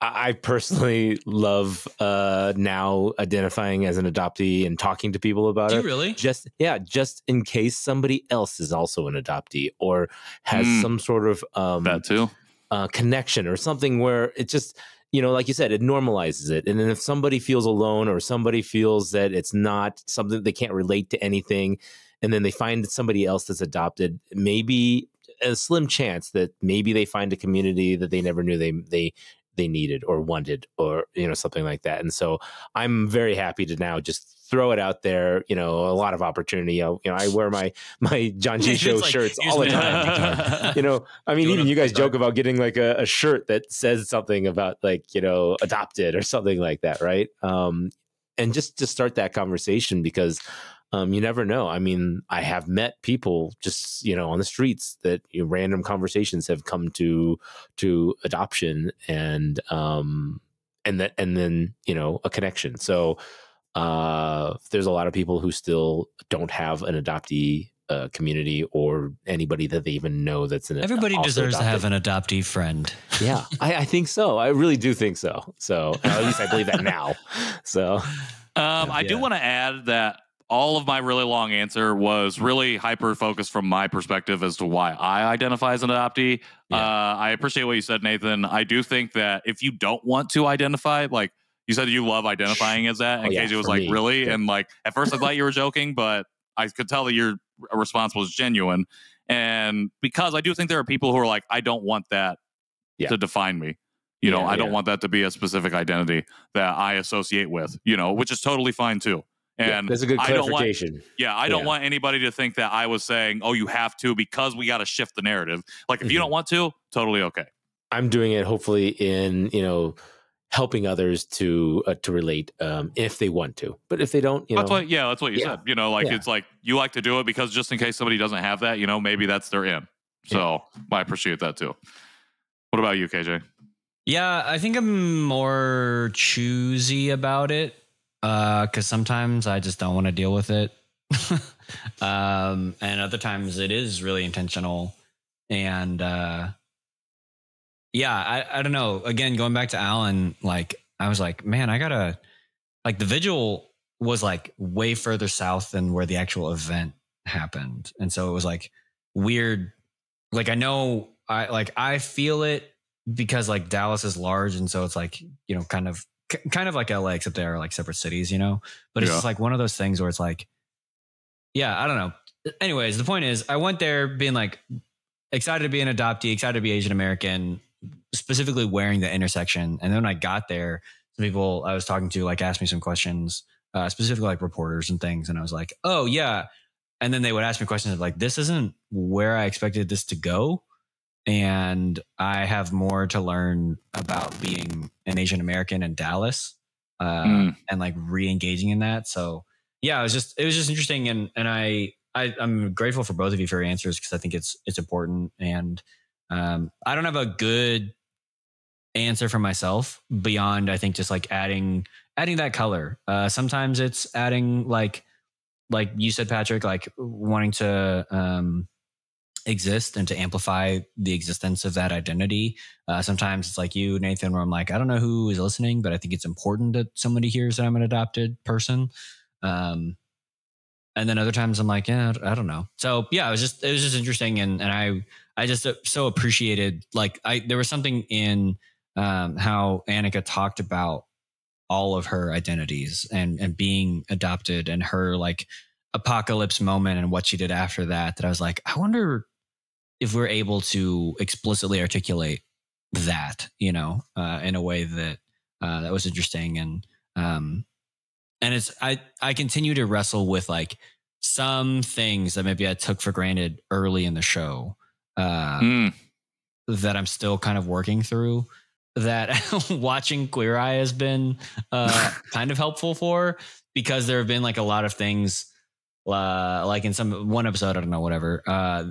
I personally love now identifying as an adoptee and talking to people about it. Do you really? Just, yeah, just in case somebody else is also an adoptee or has some sort of that too. Connection or something where it just, you know, like you said, it normalizes it. And then if somebody feels alone or somebody feels that it's not something, they can't relate to anything, and then they find somebody else that's adopted, maybe a slim chance that maybe they find a community that they never knew they needed or wanted, or, you know, something like that. And so I'm very happy to now just throw it out there, you know, a lot of opportunity. You know, I wear my Janchi Show like, shirts all the time. You know, I mean, even you guys joke about getting like a shirt that says something about like, you know, adopted or something like that. Right. And just to start that conversation, because you never know. I mean, I have met people just, you know, on the streets that random conversations have come to adoption and then, you know, a connection. So there's a lot of people who still don't have an adoptee community or anybody that they even know that's an Everybody deserves adopted. To have an adoptee friend. Yeah, I think so. I really do think so. So at least I believe that now. So I do want to add that all of my really long answer was really hyper-focused from my perspective as to why I identify as an adoptee. Yeah. I appreciate what you said, Nathan. I do think that if you don't want to identify, like you said, you love identifying as that. And Casey was like, me. Really? Yeah. And like, at first I thought you were joking, but I could tell that your response was genuine. And because I do think there are people who are like, I don't want that to define me. You know, I don't want that to be a specific identity that I associate with, you know, which is totally fine too. And yeah, that's a good clarification. I don't want anybody to think that I was saying, oh, you have to, because we got to shift the narrative. Like, if you don't want to, totally okay. I'm doing it hopefully in, you know, helping others to relate if they want to. But if they don't, that's what you said. You know, like, it's like you like to do it because just in case somebody doesn't have that, you know, maybe that's their end. So I appreciate that too. What about you, KJ? Yeah, I think I'm more choosy about it. Because sometimes I just don't want to deal with it. And other times it is really intentional. And I don't know. Again, going back to Alan, like I was like, man, I gotta like the vigil was like way further south than where the actual event happened. And so it was like weird. Like I know I feel it because like Dallas is large, and so it's like, you know, kind of kind of like LA, except they are like separate cities, you know? But it's just like one of those things where it's like, yeah, I don't know. Anyways, the point is I went there being like excited to be an adoptee, excited to be Asian American, specifically wearing the intersection. And then when I got there, some people I was talking to like asked me some questions, specifically like reporters and things. And I was like, oh yeah. And then they would ask me questions of like, this isn't where I expected this to go. And I have more to learn about being an Asian American in Dallas and like re-engaging in that. So yeah, it was just interesting. And I'm grateful for both of you for your answers, because I think it's important. And I don't have a good answer for myself beyond, I think, just like adding that color. Sometimes it's adding like you said, Patrick, like wanting to exist and to amplify the existence of that identity. Sometimes it's like you, Nathan, where I'm like, I don't know who is listening, but I think it's important that somebody hears that I'm an adopted person. And then other times I'm like, yeah, I don't know. So yeah, it was just interesting. And I just so appreciated, like there was something in how Annika talked about all of her identities and being adopted and her like apocalypse moment and what she did after that I was like, I wonder if we're able to explicitly articulate that, you know, in a way that was interesting. And it's, I continue to wrestle with like some things that maybe I took for granted early in the show, that I'm still kind of working through, that watching Queer Eye has been kind of helpful for, because there have been like a lot of things like in one episode, I don't know, whatever,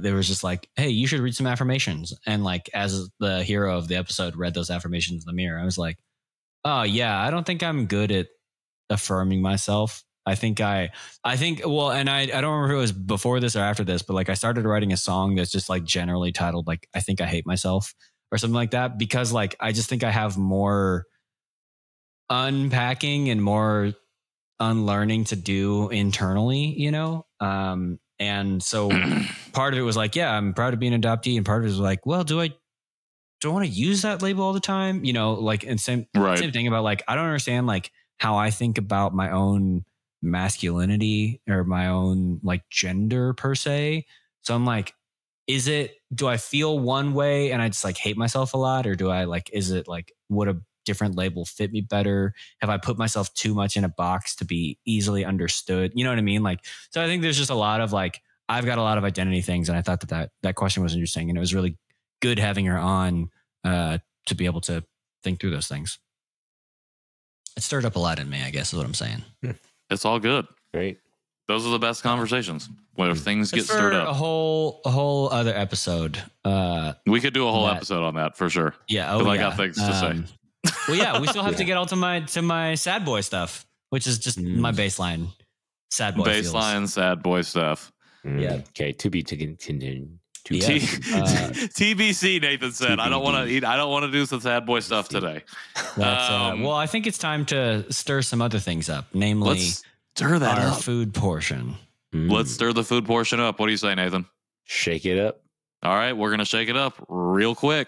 there was just like, hey, you should read some affirmations. And like, as the hero of the episode read those affirmations in the mirror, I was like, oh yeah, I don't think I'm good at affirming myself. I don't remember if it was before this or after this, but like I started writing a song that's just like generally titled like, I think I hate myself or something like that, because like, I just think I have more unpacking and more unlearning to do internally, you know? And so part of it was like, yeah, I'm proud to be an adoptee. And part of it was like, well, do I want to use that label all the time? You know, like, and same thing about like, I don't understand like how I think about my own masculinity or my own like gender per se. So I'm like, do I feel one way and I just like hate myself a lot? Or do I like, is it like, would a different label fit me better? Have I put myself too much in a box to be easily understood? You know what I mean? Like, so I think there's just a lot of like, I've got a lot of identity things. And I thought that question was interesting. And it was really good having her on to be able to think through those things. It stirred up a lot in me, I guess is what I'm saying. It's all good. Great. Those are the best conversations where things get stirred up. A whole other episode. We could do a whole episode on that for sure. Yeah, I got things to say. Well, yeah, we still have to get all to my sad boy stuff, which is just my baseline sad boy. Baseline feels. Sad boy stuff. Yeah. Okay. To be continued. Yeah. TBC, Nathan said. TBD. I don't want to do some sad boy stuff today. Well, I think it's time to stir some other things up, namely. Let's stir that up. Food portion. Let's stir the food portion up. What do you say, Nathan? Shake it up. All right, we're going to shake it up real quick.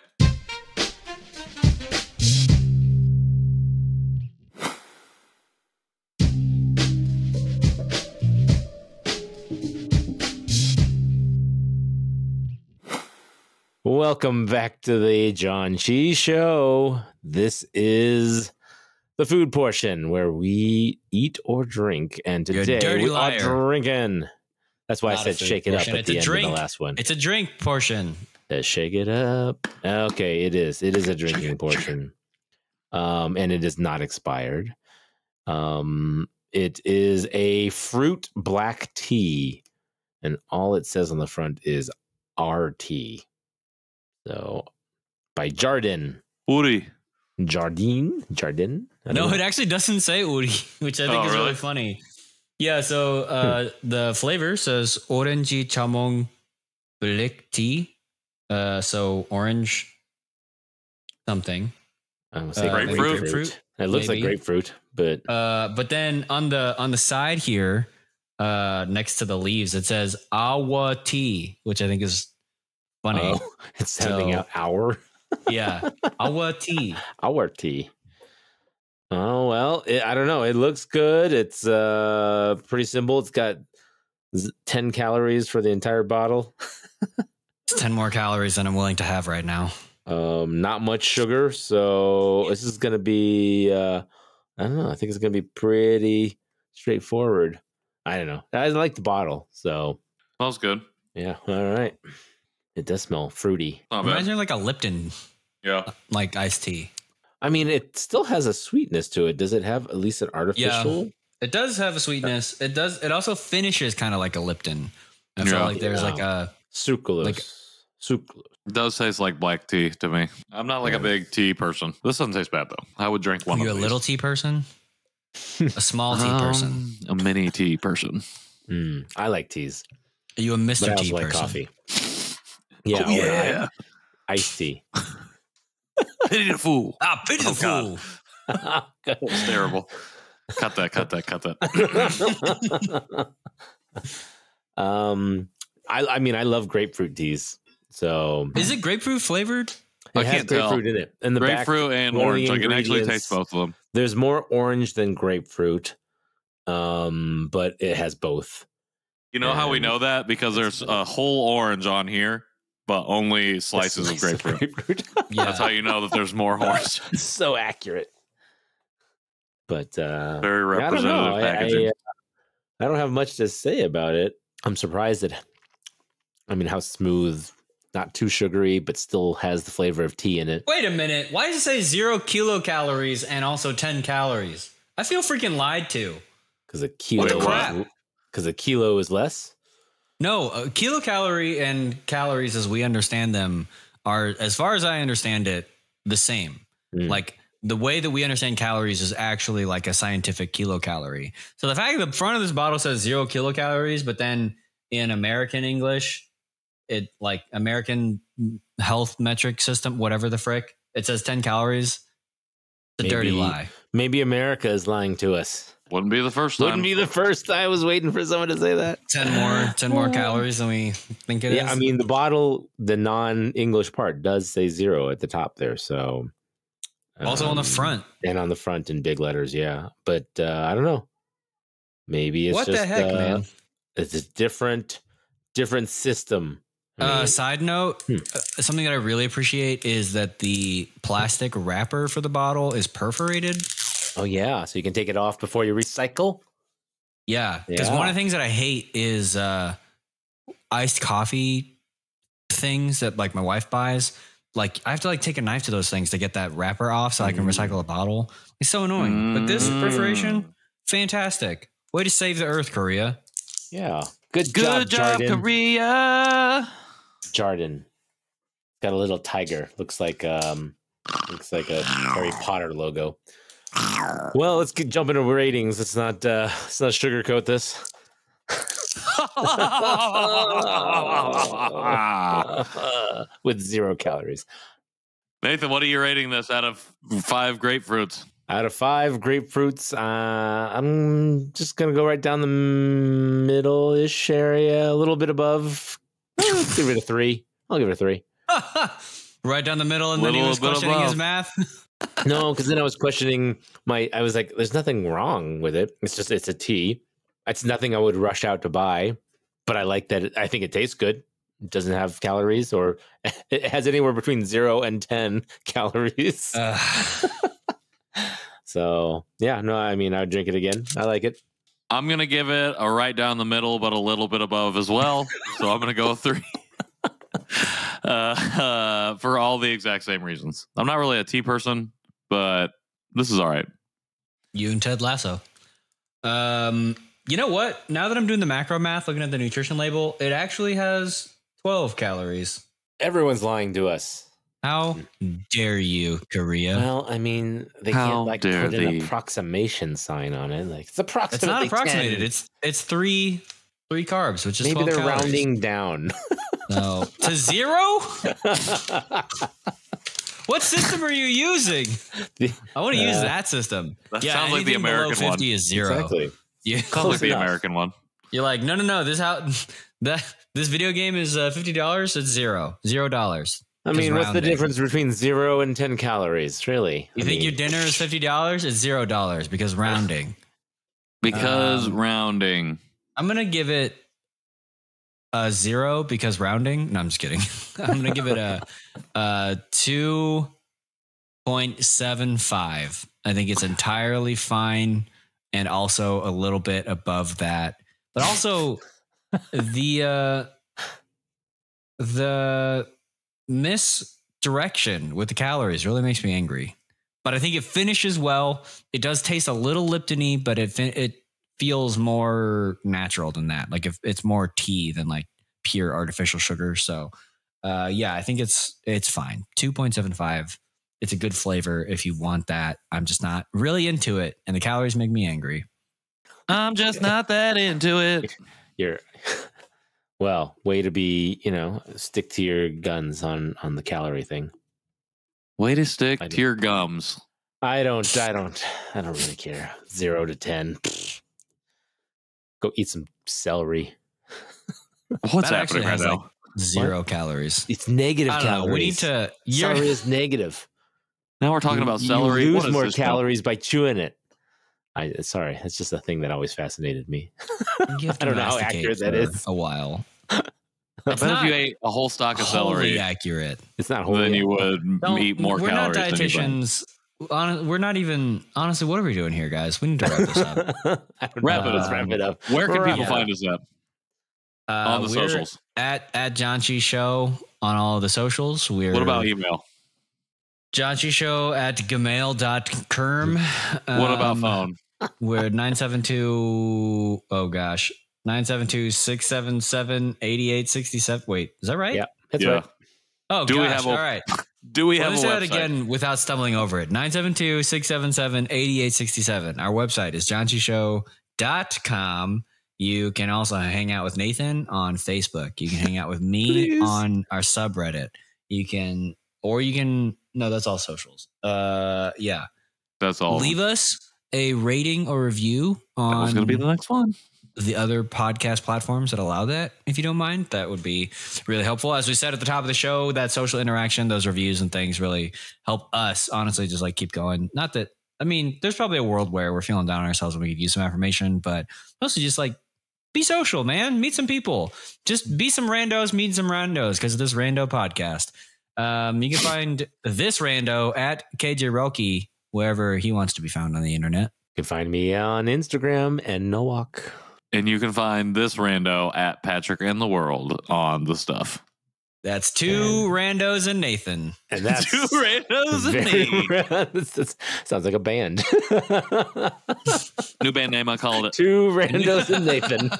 Welcome back to the Janchi Show. This is the food portion where we eat or drink, and today we are drinking. That's why I said shake it up at the end of the last one. It's a drink portion. Let's shake it up. Okay, it is. It is a drinking portion, and it is not expired. It is a fruit black tea, and all it says on the front is RT. So, by Jardin. Uri. Jardin. No, it actually doesn't say Uri, which I think is really funny. Yeah, so the flavor says orangey chamong black tea. So orange something. I was saying grapefruit. It looks like grapefruit, but then on the side here, next to the leaves, it says awa tea, which I think is funny. Oh, it's sounding out our. Yeah, our tea. Oh, well, I don't know. It looks good. It's pretty simple. It's got 10 calories for the entire bottle. It's 10 more calories than I'm willing to have right now. Not much sugar. So this is going to be, I don't know. I think it's going to be pretty straightforward. I don't know. I like the bottle. So smells good. Yeah. All right. It does smell fruity. Reminds me of like a Lipton. Yeah. Like iced tea. I mean, it still has a sweetness to it. Does it have at least an artificial? Yeah, it does have a sweetness. It does. It also finishes kind of like a Lipton. I feel like there's like a sucralose. Like, sucralose. It does taste like black tea to me. I'm not like a big tea person. This doesn't taste bad though. I would drink one. Are you a little tea person? A small tea person? A mini tea person. I like teas. Are you a Mr. But I also tea like person? Coffee. Yeah. Oh, yeah. Iced tea. Pity the fool. Ah, pity the fool. It's terrible. Cut that, cut that, cut that. I mean, I love grapefruit teas. So is it grapefruit flavored? It has grapefruit in it. And the grapefruit and orange. I can actually taste both of them. There's more orange than grapefruit. But it has both. You know how we know that? Because there's a whole orange on here. But only slices of grapefruit. Yeah. That's how you know that there's more orange. So accurate. But very representative packaging. I don't have much to say about it. I'm surprised that, I mean, how smooth, not too sugary, but still has the flavor of tea in it. Wait a minute. Why does it say 0 kilocalories and also 10 calories? I feel freaking lied to. Because a kilo is less? No, a kilocalorie and calories as we understand them are, as far as I understand it, the same. Like the way that we understand calories is actually like a scientific kilocalorie. So the fact that the front of this bottle says 0 kilocalories, but then in American English, it like American health metric system, whatever the frick, it says 10 calories. It's a dirty lie. Maybe America is lying to us. Wouldn't be the first time. Wouldn't be the first time. I was waiting for someone to say that. 10 more calories than we think it is. Yeah, I mean, the bottle, the non-English part does say 0 at the top there. So also on the front. And on the front in big letters, yeah. But I don't know. Maybe it's what just... What the heck, man? It's a different system. Side note, something that I really appreciate is that the plastic wrapper for the bottle is perforated. Oh, yeah. So you can take it off before you recycle? Yeah. Because one of the things that I hate is iced coffee things that like my wife buys. Like I have to like take a knife to those things to get that wrapper off so I can recycle a bottle. It's so annoying. But this perforation, fantastic. Way to save the earth, Korea. Yeah. Good job, Jardin. Korea. Jardin. Got a little tiger. Looks like a Harry Potter logo. Well, let's jump into ratings. Let's not sugarcoat this. With 0 calories. Nathan, what are you rating this out of 5 grapefruits? Out of 5 grapefruits, I'm just going to go right down the middle-ish area, a little bit above. Let's give it a 3. I'll give it a 3. Right down the middle, and then he was questioning his math. No, because then I was questioning I was like, there's nothing wrong with it. It's a tea. It's nothing I would rush out to buy, but I like that. I think it tastes good. It doesn't have calories, or it has anywhere between 0 and 10 calories. So yeah, no, I mean, I would drink it again. I like it. I'm going to give it a right down the middle, but a little bit above as well. So I'm going to go 3. For all the exact same reasons. I'm not really a tea person, but this is all right. You and Ted Lasso. You know what? Now that I'm doing the macro math, looking at the nutrition label, it actually has 12 calories. Everyone's lying to us. How dare you, Korea? Well, I mean, they can't like put an approximation sign on it. Like it's approximately. It's not approximated. 10. It's three carbs, which is maybe 12 they're calories. Rounding down. No. To 0? What system are you using? I want to use that system. That sounds like the American 50 one. 50 is 0. Exactly. Yeah, sounds like the American one. You're like, no. This video game is $50. It's $0. $0. I mean, what's the difference between 0 and 10 calories, really? You think your dinner is $50? It's $0 because rounding. Because rounding. I'm going to give it a 0 because rounding. No, I'm just kidding. I'm going to give it a 2.75. I think it's entirely fine and also a little bit above that. But also the misdirection with the calories really makes me angry. But I think it finishes well. It does taste a little Lipton-y, but it feels more natural than that. Like if it's more tea than like pure artificial sugar. So yeah, I think it's fine. 2.75. It's a good flavor if you want that. I'm just not really into it, and the calories make me angry. I'm just not that into it. You're well, way to be, you know, stick to your guns on the calorie thing. Way to stick to your gums. I don't really care. 0 to 10. Go eat some celery. What's happening right now? Like 0 calories. It's negative calories. Know. We need to. Celery is negative. Now we're talking about celery. You lose more calories by chewing it. Sorry, that's just a thing that always fascinated me. I don't know how accurate that is. A while. I bet if you ate a whole stock of celery, accurate. It's not whole. Then you would eat more calories. We're not dietitians. We're not even honestly. What are we doing here, guys? We need to wrap this up. Wrap it up. Where can people find us at? On the socials at Janchi Show on all the socials. What about email? Janchi Show at gmail.com. What about phone? We're 972. Oh gosh, 972-677-8867. Wait, is that right? Yeah, that's right. Oh, do gosh, we have all right. Do we have a website? That again without stumbling over it. 972-677-8867. Our website is janchishow.com. You can also hang out with Nathan on Facebook. You can hang out with me on our subreddit. No, that's all socials. Yeah. That's all. Leave us a rating or review on that was going to be the next one. The other podcast platforms that allow that, if you don't mind, that would be really helpful. As we said at the top of the show, that social interaction, those reviews and things really help us honestly just like keep going. Not that, I mean, there's probably a world where we're feeling down on ourselves and we could use some affirmation, but mostly just like be social, man, meet some people, just be some randos, meet some randos because of this rando podcast. You can find this rando at KJ Roki, wherever he wants to be found on the internet. You can find me on Instagram and Nowack. And you can find this rando at Patrick and the World on the stuff. That's two randos and Nathan. And that's two randos and Nathan. Sounds like a band. New band name, I called it. Two randos and Nathan.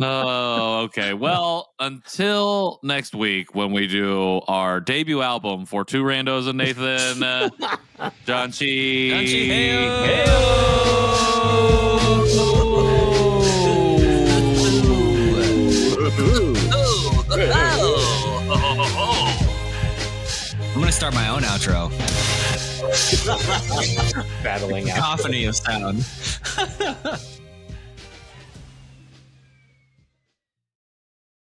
Oh, okay. Well, until next week when we do our debut album for Two Randos and Nathan, Janchi. Janchi, hey-o. Hey-o. I'm gonna start my own outro. Battling out. Cacophony of sound.